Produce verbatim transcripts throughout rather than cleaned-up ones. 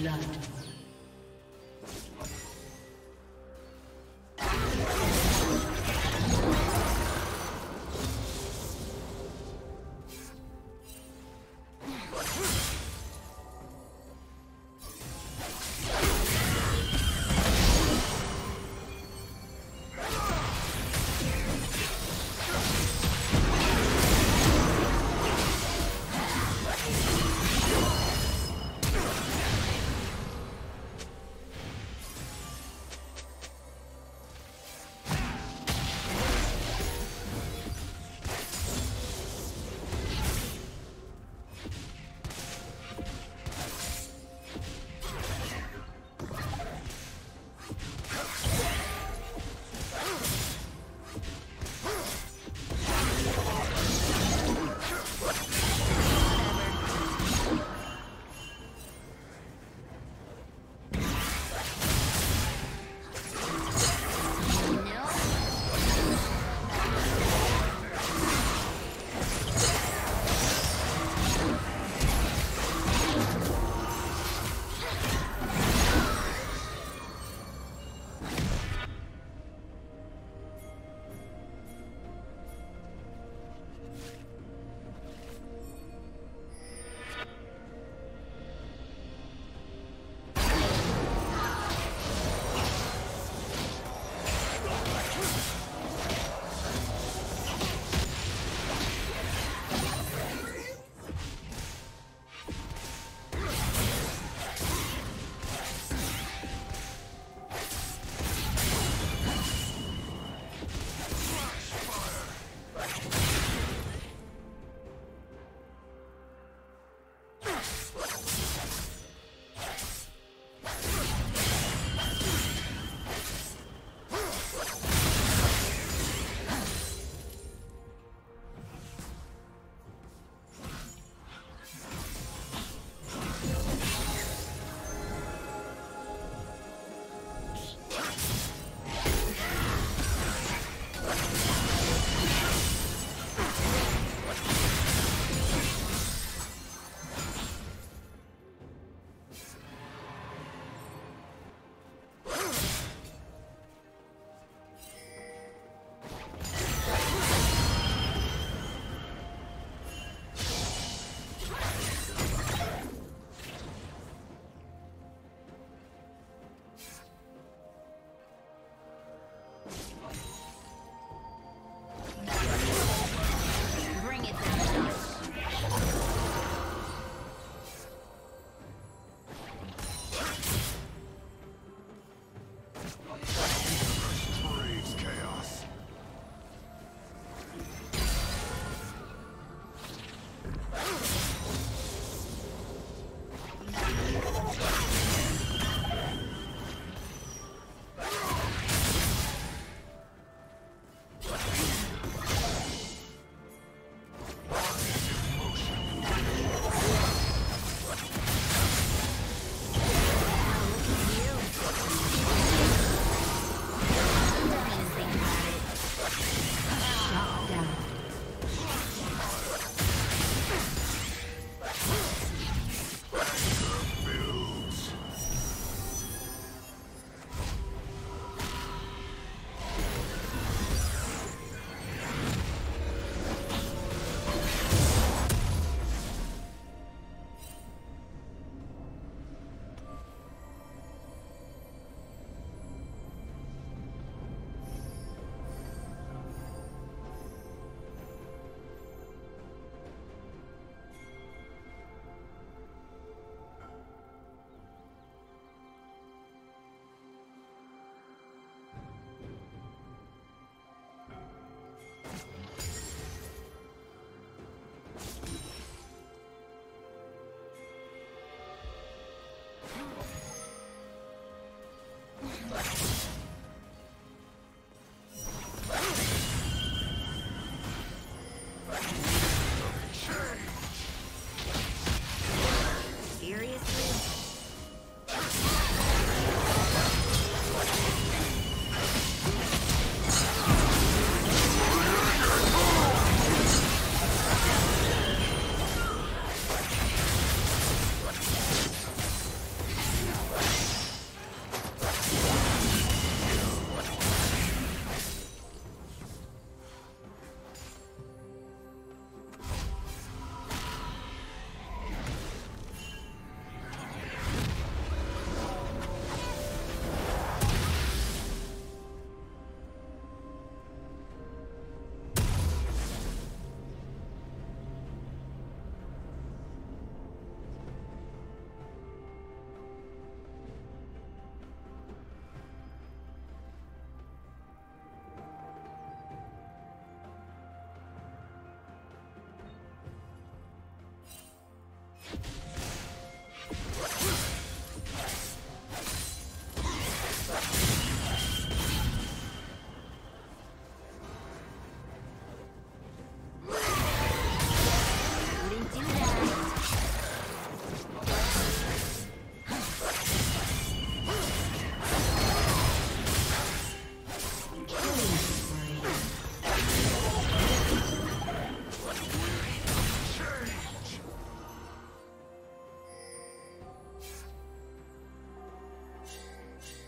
blood.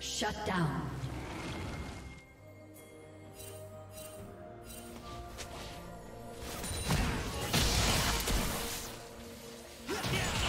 Shut down. Okay.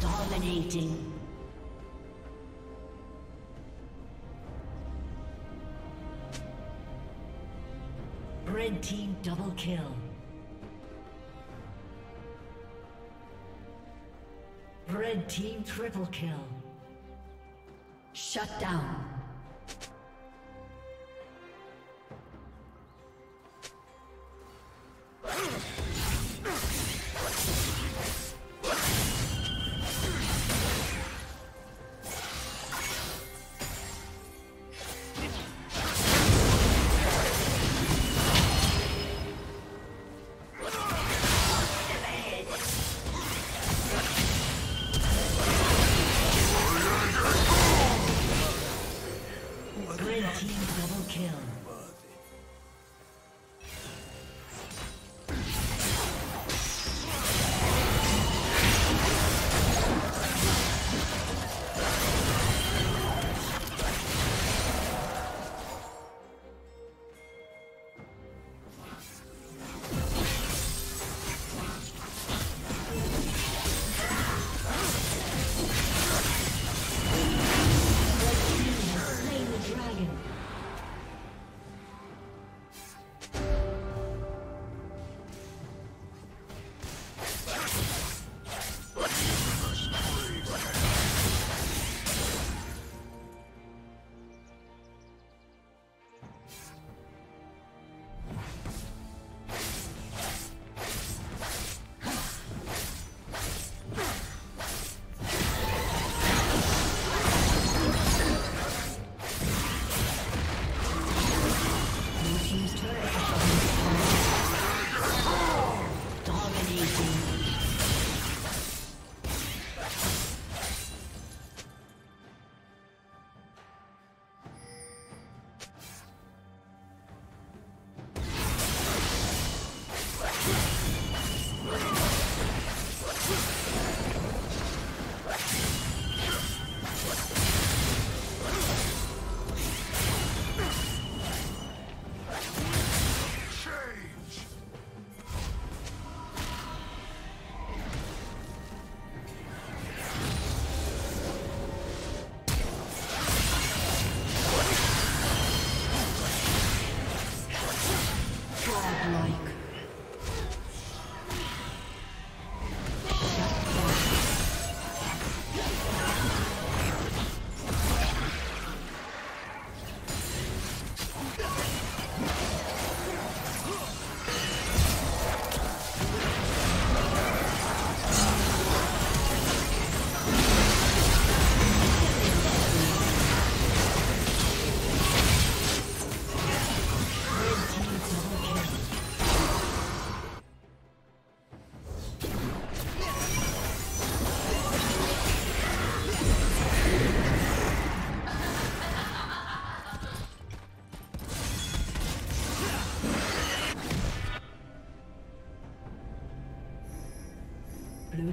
Dominating. Red team double kill. Red team triple kill. Shut down. Blue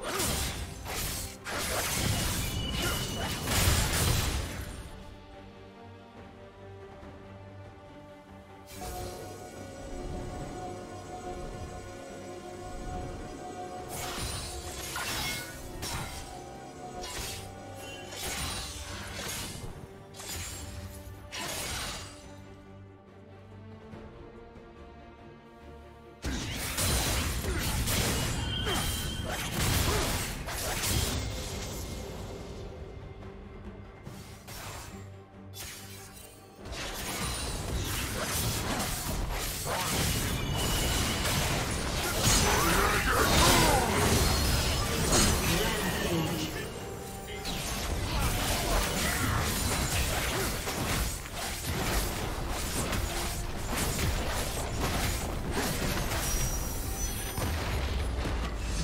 Blue team's turret has been destroyed.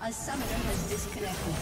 A summoner has disconnected.